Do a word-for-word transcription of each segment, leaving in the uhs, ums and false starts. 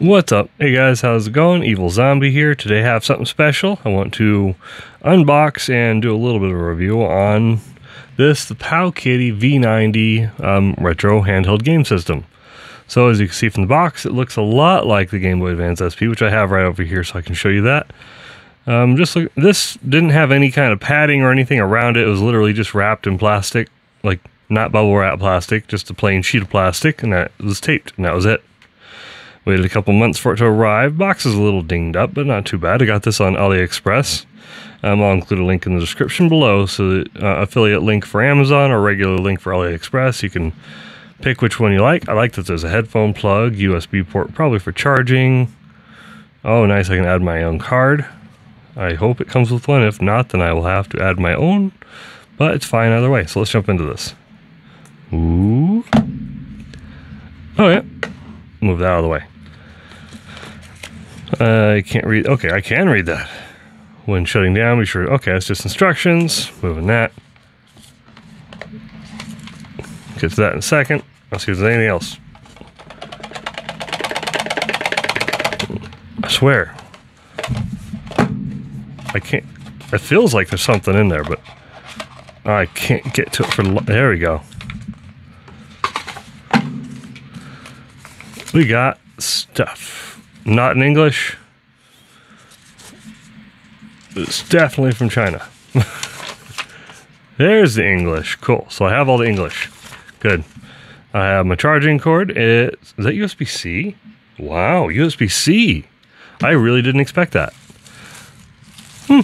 What's up? Hey guys, how's it going? Evil Zombie here. Today I have something special. I want to unbox and do a little bit of a review on this, the PowKiddy V ninety um, retro handheld game system. So as you can see from the box, it looks a lot like the Game Boy Advance S P, which I have right over here, so I can show you that. Um, just look, this didn't have any kind of padding or anything around it. It was literally just wrapped in plastic, like not bubble wrap plastic, just a plain sheet of plastic, and that was taped, and that was it. Waited a couple months for it to arrive. Box is a little dinged up, but not too bad. I got this on AliExpress. Um, I'll include a link in the description below. So the uh, affiliate link for Amazon or regular link for AliExpress. You can pick which one you like. I like that there's a headphone plug, U S B port probably for charging. Oh, nice. I can add my own card. I hope it comes with one. If not, then I will have to add my own. But it's fine either way. So let's jump into this. Ooh. Oh, yeah. Move that out of the way. Uh, I can't read. Okay, I can read that. When shutting down, be sure. Okay, it's just instructions. Moving that. Get to that in a second. I'll see if there's anything else. I swear. I can't. It feels like there's something in there, but I can't get to it for. There we go. We got stuff. Not in English. It's definitely from China. There's the English. Cool. So I have all the English. Good. I have my charging cord. It's, is that U S B C? Wow, U S B C. I really didn't expect that. Hmm.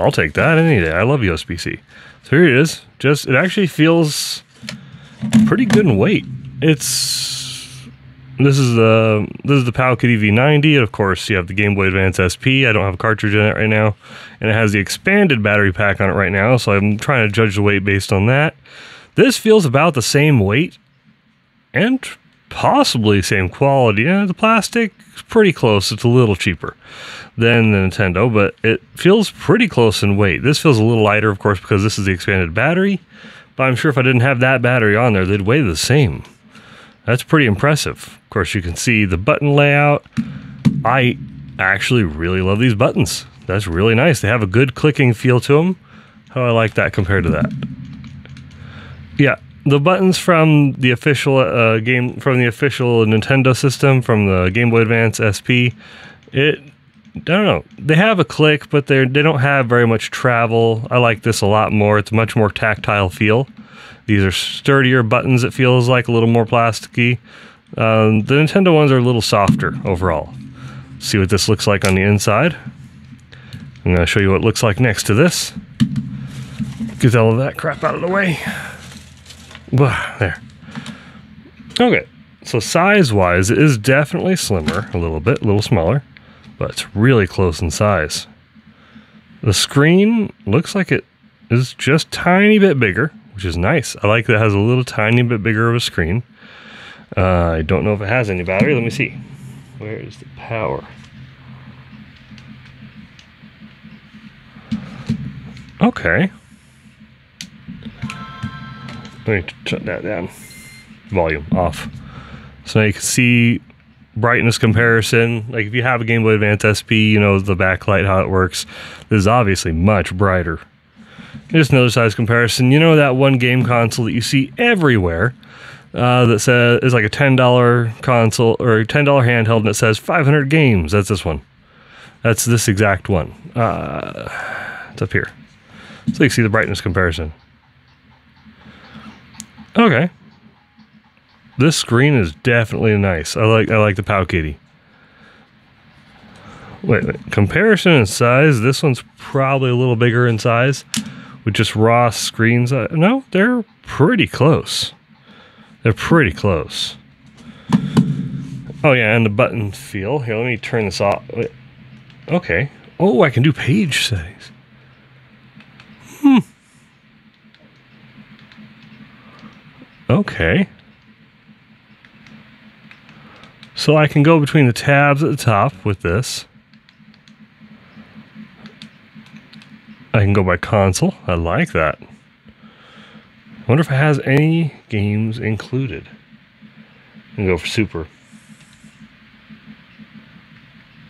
I'll take that any day. I love U S B C. So here it is. Just, it actually feels pretty good in weight. It's... This is the this is the PowKiddy V ninety, and of course you have the Game Boy Advance S P. I don't have a cartridge in it right now, and it has the expanded battery pack on it right now, so I'm trying to judge the weight based on that. This feels about the same weight, and possibly same quality. Yeah, the plastic is pretty close. It's a little cheaper than the Nintendo, but it feels pretty close in weight. This feels a little lighter, of course, because this is the expanded battery, but I'm sure if I didn't have that battery on there, they'd weigh the same. That's pretty impressive. Of course, you can see the button layout. I actually really love these buttons. That's really nice. They have a good clicking feel to them. How I like that compared to that. Yeah, the buttons from the official uh, game, from the official Nintendo system, from the Game Boy Advance S P. It, I don't know. They have a click, but they they don't have very much travel. I like this a lot more. It's a much more tactile feel. These are sturdier buttons, it feels like, a little more plasticky. Um, the Nintendo ones are a little softer overall. See what this looks like on the inside. I'm gonna show you what it looks like next to this. Get all of that crap out of the way. There. Okay, so size-wise, it is definitely slimmer, a little bit, a little smaller, but it's really close in size. The screen looks like it is just a tiny bit bigger, which is nice. I like that it has a little tiny bit bigger of a screen. Uh, I don't know if it has any battery. Let me see. Where is the power? Okay. Let me shut that down. Volume off. So now you can see brightness comparison. Like if you have a Game Boy Advance S P, you know the backlight, how it works. This is obviously much brighter. Just another size comparison. You know that one game console that you see everywhere uh, that says is like a ten dollar console or a ten dollar handheld, and it says five hundred games. That's this one. That's this exact one. Uh, it's up here. So you can see the brightness comparison. Okay. This screen is definitely nice. I like I like the PowKiddy. Wait, wait, comparison in size. This one's probably a little bigger in size. With just raw screens, uh, no, they're pretty close. They're pretty close. Oh yeah, and the button feel. Here, let me turn this off. Wait. Okay. Oh, I can do page settings. Hmm. Okay. So I can go between the tabs at the top with this. I can go by console. I like that. I wonder if it has any games included. And go for Super.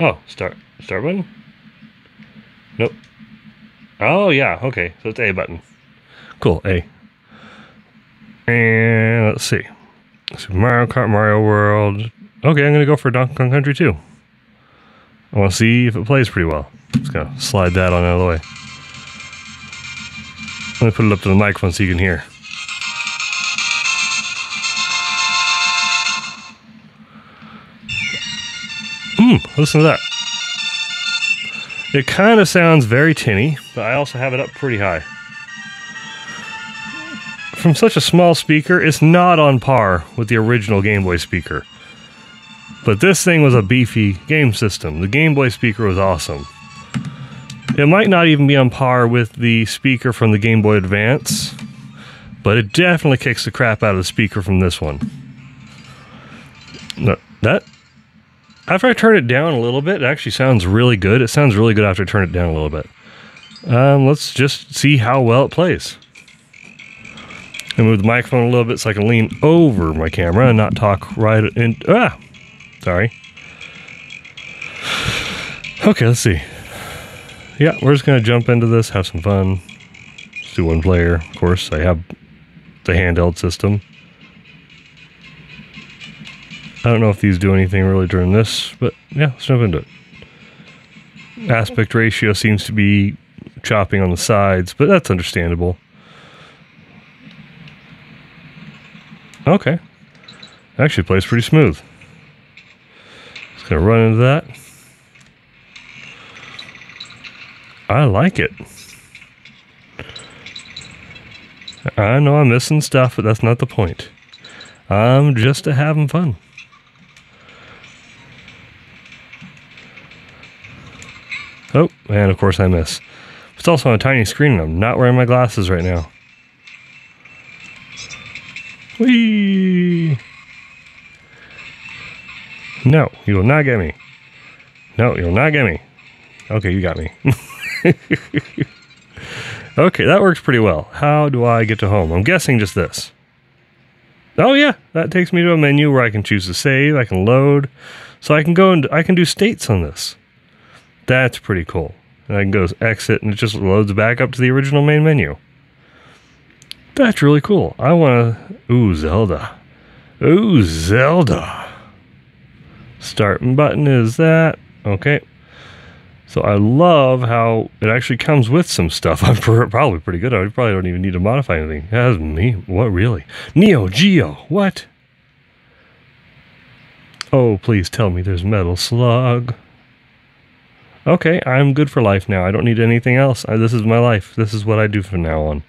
Oh, start start button? Nope. Oh yeah, okay. So it's A button. Cool, A. And let's see. Super Mario Kart, Mario World. Okay, I'm gonna go for Donkey Kong Country two. I wanna see if it plays pretty well. Just gonna slide that on out of the way. Let me put it up to the microphone so you can hear. Hmm, listen to that. It kind of sounds very tinny, but I also have it up pretty high. From such a small speaker, it's not on par with the original Game Boy speaker. But this thing was a beefy game system. The Game Boy speaker was awesome. It might not even be on par with the speaker from the Game Boy Advance, but it definitely kicks the crap out of the speaker from this one. No, that, after I turn it down a little bit, it actually sounds really good. It sounds really good after I turn it down a little bit. Um, let's just see how well it plays. I move the microphone a little bit so I can lean over my camera and not talk right in, ah, sorry. Okay, let's see. Yeah, we're just gonna jump into this, have some fun. Let's do one player, of course. I have the handheld system. I don't know if these do anything really during this, but yeah, let's jump into it. Aspect ratio seems to be chopping on the sides, but that's understandable. Okay. Actually plays pretty smooth. Just gonna run into that. I like it. I know I'm missing stuff, but that's not the point. I'm just having fun. Oh, and of course I miss. It's also on a tiny screen and I'm not wearing my glasses right now. Whee! No, you will not get me. No, you will not get me. Okay, you got me. Okay, that works pretty well. How do I get to home? I'm guessing just this. Oh yeah, that takes me to a menu where I can choose to save, I can load, so I can go and I can do states on this. That's pretty cool. And I can go exit and it just loads back up to the original main menu. That's really cool. I wanna, ooh, Zelda. Ooh, Zelda. Start button is that, okay. So I love how it actually comes with some stuff. I'm probably pretty good. I probably don't even need to modify anything. That's me. What really? Neo Geo. What? Oh, please tell me there's Metal Slug. Okay, I'm good for life now. I don't need anything else. I, this is my life. This is what I do from now on.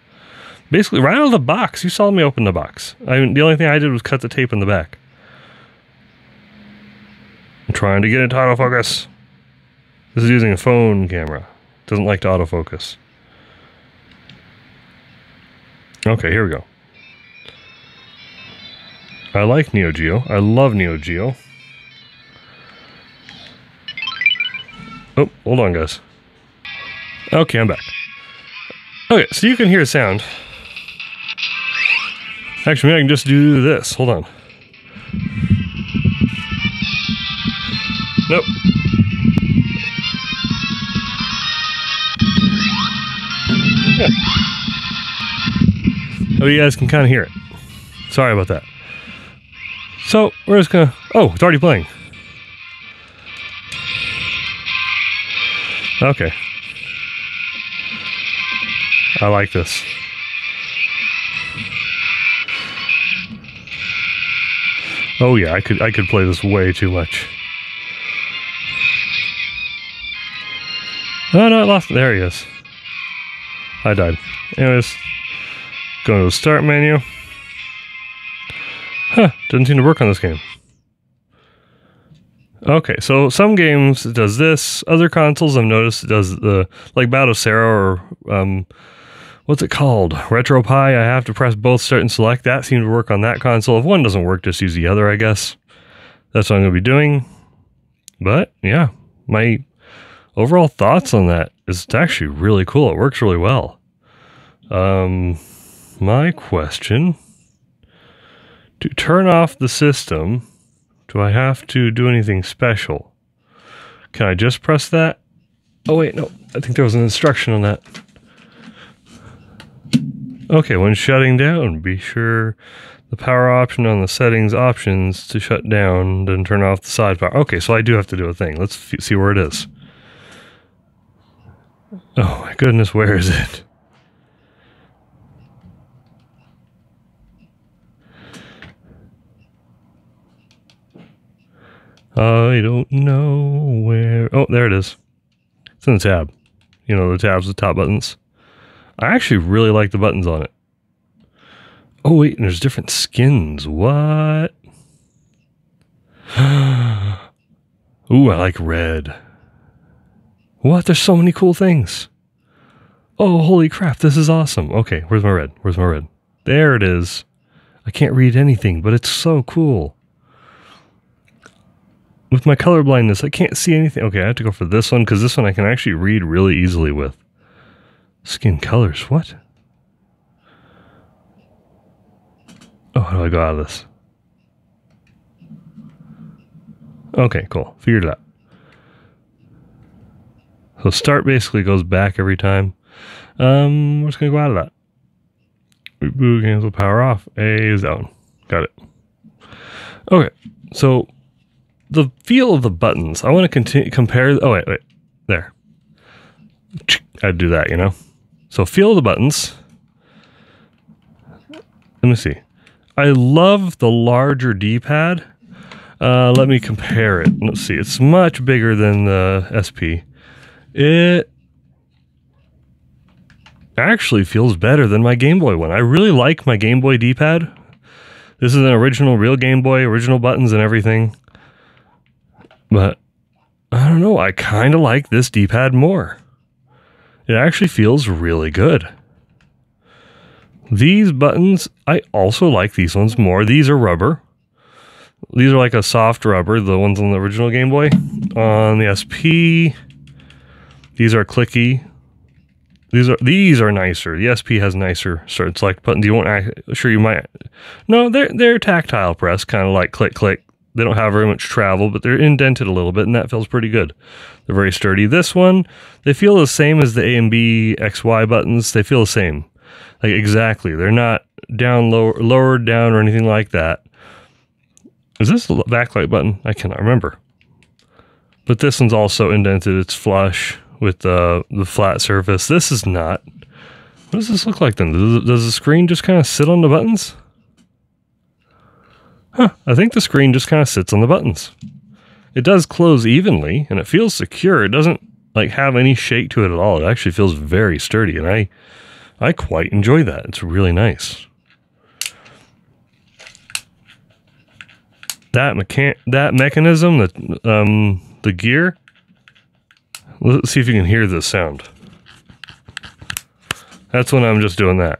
Basically, right out of the box. You saw me open the box. I, the only thing I did was cut the tape in the back. I'm trying to get into autofocus. This is using a phone camera. Doesn't like to autofocus. Okay, here we go. I like Neo Geo. I love Neo Geo. Oh, hold on, guys. Okay, I'm back. Okay, so you can hear sound. Actually, I can just do this. Hold on. Nope. Yeah. Oh, you guys can kind of hear it. Sorry about that. So, we're just gonna... Oh, it's already playing. Okay. I like this. Oh yeah, I could, I could play this way too much. Oh no, I lost... There he is. I died. Anyways, going to the start menu. Huh, doesn't seem to work on this game. Okay, so some games it does this. Other consoles I've noticed it does the, like Biohazard or, um, what's it called? Retro Pie. I have to press both start and select. That seemed to work on that console. If one doesn't work, just use the other, I guess. That's what I'm going to be doing. But, yeah, my overall thoughts on that. It's actually really cool. It works really well. Um, my question, to turn off the system, do I have to do anything special? Can I just press that? Oh wait, no, I think there was an instruction on that. Okay, when shutting down, be sure the power option on the settings options to shut down, then turn off the side power. Okay, so I do have to do a thing. Let's f see where it is. Oh my goodness, where is it? I don't know where... Oh, there it is. It's in the tab. You know, the tabs with top buttons. I actually really like the buttons on it. Oh, wait, and there's different skins. What? Ooh, I like red. What? There's so many cool things. Oh, holy crap, this is awesome. Okay, where's my red? Where's my red? There it is. I can't read anything, but it's so cool. With my color blindness, I can't see anything. Okay, I have to go for this one, because this one I can actually read really easily with. Skin colors, what? Oh, how do I go out of this? Okay, cool. Figured it out. So start basically goes back every time. Um, we're just going to go out of that. Reboot, cancel, power off. A is that one. Got it. Okay, so... the feel of the buttons. I want to continue compare. Oh wait, wait, there. I'd do that, you know. So feel of the buttons. Let me see. I love the larger D-pad. Uh, let me compare it. Let's see. It's much bigger than the S P. It actually feels better than my Game Boy one. I really like my Game Boy D-pad. This is an original, real Game Boy, original buttons and everything. But, I don't know, I kind of like this D-pad more. It actually feels really good. These buttons, I also like these ones more. These are rubber. These are like a soft rubber, the ones on the original Game Boy. On the S P, these are clicky. These are these are nicer. The S P has nicer certain select buttons. You won't act, sure you might. No, they're, they're tactile press, kind of like click, click. They don't have very much travel, but they're indented a little bit, and that feels pretty good. They're very sturdy. This one, they feel the same as the A and B, X, Y buttons. They feel the same. Like, exactly. They're not down, low, lowered down, or anything like that. Is this the backlight button? I cannot remember. But this one's also indented. It's flush with the, the flat surface. This is not. What does this look like, then? Does, does the screen just kind of sit on the buttons? Huh, I think the screen just kind of sits on the buttons. It does close evenly, and it feels secure. It doesn't, like, have any shake to it at all. It actually feels very sturdy, and I I quite enjoy that. It's really nice. That mechan that mechanism, the, um, the gear... Let's see if you can hear this sound. That's when I'm just doing that.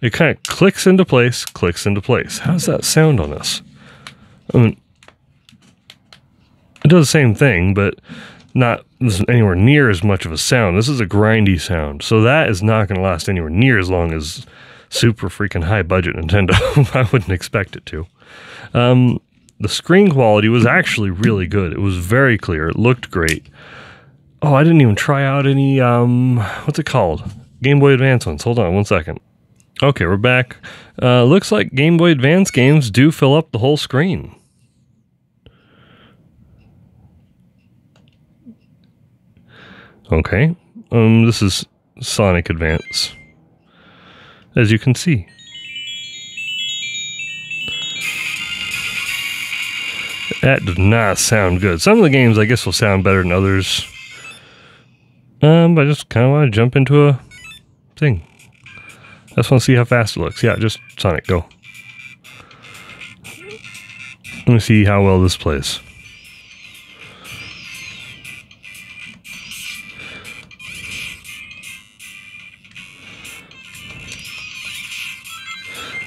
It kind of clicks into place, clicks into place. How does that sound on this? I mean, it does the same thing, but not anywhere near as much of a sound. This is a grindy sound, so that is not going to last anywhere near as long as super freaking high-budget Nintendo. I wouldn't expect it to. Um, the screen quality was actually really good. It was very clear. It looked great. Oh, I didn't even try out any, um, what's it called? Game Boy Advance ones. Hold on one second. Okay, we're back. Uh, looks like Game Boy Advance games do fill up the whole screen. Okay, um, this is Sonic Advance, as you can see. That did not sound good. Some of the games, I guess, will sound better than others. Um, but I just kind of want to jump into a thing. I just want to see how fast it looks. Yeah, just Sonic, go. Let me see how well this plays.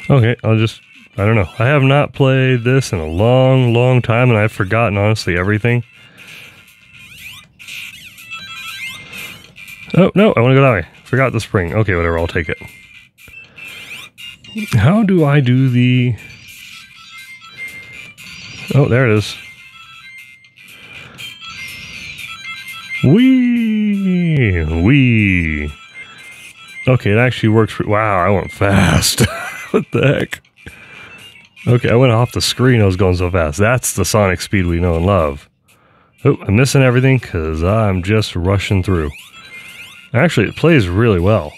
Okay, I'll just... I don't know. I have not played this in a long, long time, and I've forgotten, honestly, everything. Oh, no, I want to go that way. Forgot the spring. Okay, whatever, I'll take it. How do I do the... Oh, there it is. Wee! Wee! Okay, it actually works for... Wow, I went fast. What the heck? Okay, I went off the screen. I was going so fast. That's the Sonic speed we know and love. Oh, I'm missing everything because I'm just rushing through. Actually, it plays really well.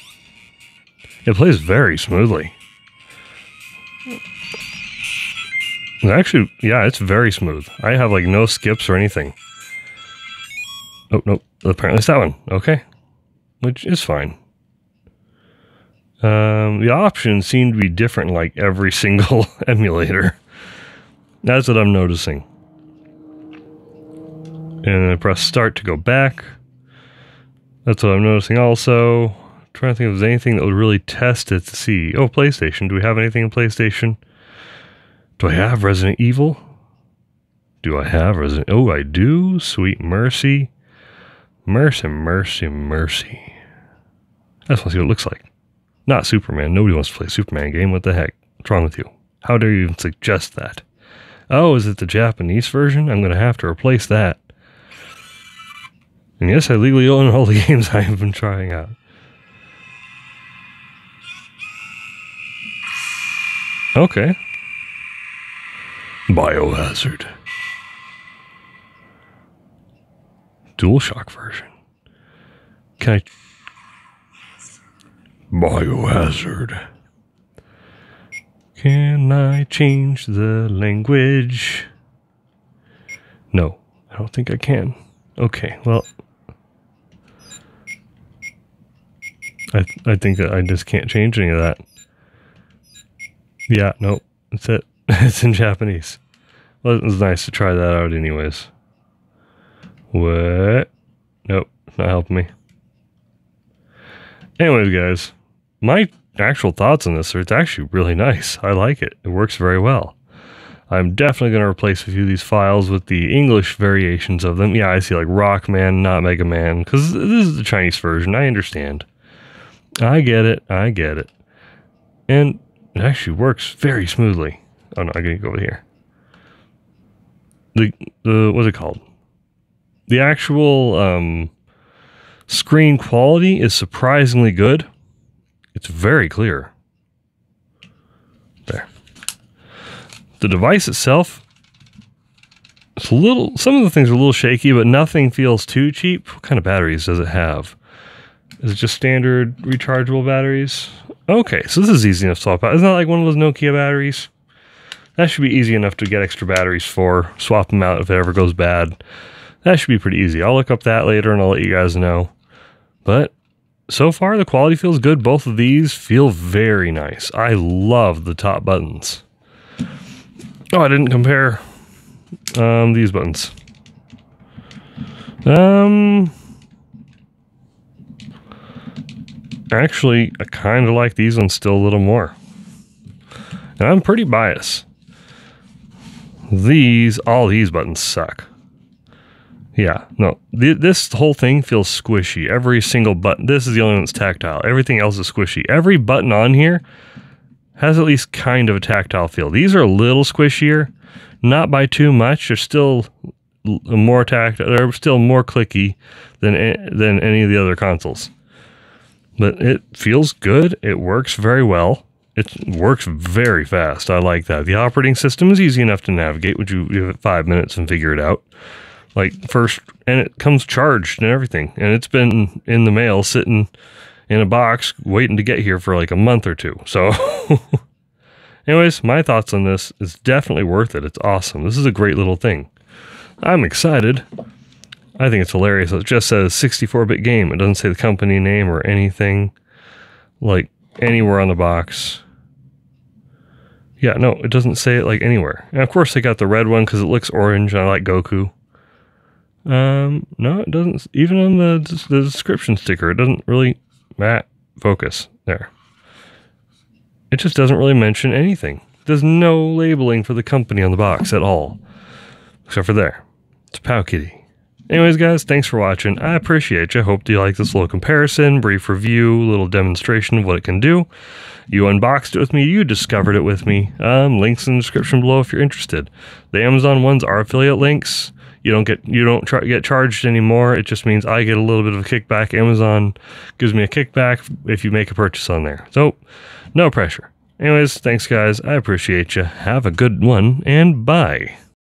It plays very smoothly. Actually, yeah, it's very smooth. I have, like, no skips or anything. Oh, no. Apparently it's that one. Okay. Which is fine. Um, the options seem to be different, like every single emulator. That's what I'm noticing. And I press start to go back. That's what I'm noticing also. I'm trying to think if there's anything that would really test it to see. Oh, PlayStation. Do we have anything in PlayStation? Do I have Resident Evil? Do I have Resident... Oh, I do. Sweet mercy. Mercy, mercy, mercy. I just want to see what it looks like. Not Superman. Nobody wants to play a Superman game. What the heck? What's wrong with you? How dare you even suggest that? Oh, is it the Japanese version? I'm going to have to replace that. And yes, I legally own all the games I have been trying out. Okay. Biohazard. DualShock version. Can I... Biohazard. Can I change the language? No, I don't think I can. Okay, well, I th I think that I just can't change any of that. Yeah, no, that's it. It's in Japanese. Well, it was nice to try that out, anyways. What? Nope, not helping me. Anyways, guys. My actual thoughts on this are it's actually really nice. I like it. It works very well. I'm definitely going to replace a few of these files with the English variations of them. Yeah, I see like Rockman, not Mega Man, because this is the Chinese version. I understand. I get it. I get it. And it actually works very smoothly. Oh, no, I'm going to go over here. The, the, what's it called? The actual um, screen quality is surprisingly good. It's very clear. There. The device itself, it's a little, some of the things are a little shaky, but nothing feels too cheap. What kind of batteries does it have? Is it just standard rechargeable batteries? Okay, so this is easy enough to swap out. Isn't that like one of those Nokia batteries? That should be easy enough to get extra batteries for, swap them out if it ever goes bad. That should be pretty easy. I'll look up that later and I'll let you guys know. But so far, the quality feels good. Both of these feel very nice. I love the top buttons. Oh, I didn't compare um, these buttons. Um, actually, I kind of like these ones still a little more. And I'm pretty biased. These, all these buttons suck. Yeah, no, th this whole thing feels squishy. Every single button, this is the only one that's tactile. Everything else is squishy. Every button on here has at least kind of a tactile feel. These are a little squishier, not by too much. They're still more tactile, they're still more clicky than, than any of the other consoles. But it feels good, it works very well. It works very fast, I like that. The operating system is easy enough to navigate. Would you give it five minutes and figure it out? Like first, and it comes charged and everything. And it's been in the mail sitting in a box waiting to get here for like a month or two. So anyways, my thoughts on this is definitely worth it. It's awesome. This is a great little thing. I'm excited. I think it's hilarious. It just says sixty-four bit game. It doesn't say the company name or anything like anywhere on the box. Yeah, no, it doesn't say it like anywhere. And of course they got the red one because it looks orange and I like Goku. Um, no, it doesn't, even on the, the description sticker, it doesn't really, ah, focus, there. It just doesn't really mention anything. There's no labeling for the company on the box at all. Except for there. It's PowKiddy. Anyways, guys, thanks for watching. I appreciate you. I hope you like this little comparison, brief review, little demonstration of what it can do. You unboxed it with me. You discovered it with me. Um, links in the description below if you're interested. The Amazon ones are affiliate links. You don't get you don't tra- get charged anymore. It just means I get a little bit of a kickback. Amazon gives me a kickback if you make a purchase on there. So, no pressure. Anyways, thanks guys. I appreciate you. Have a good one, and bye.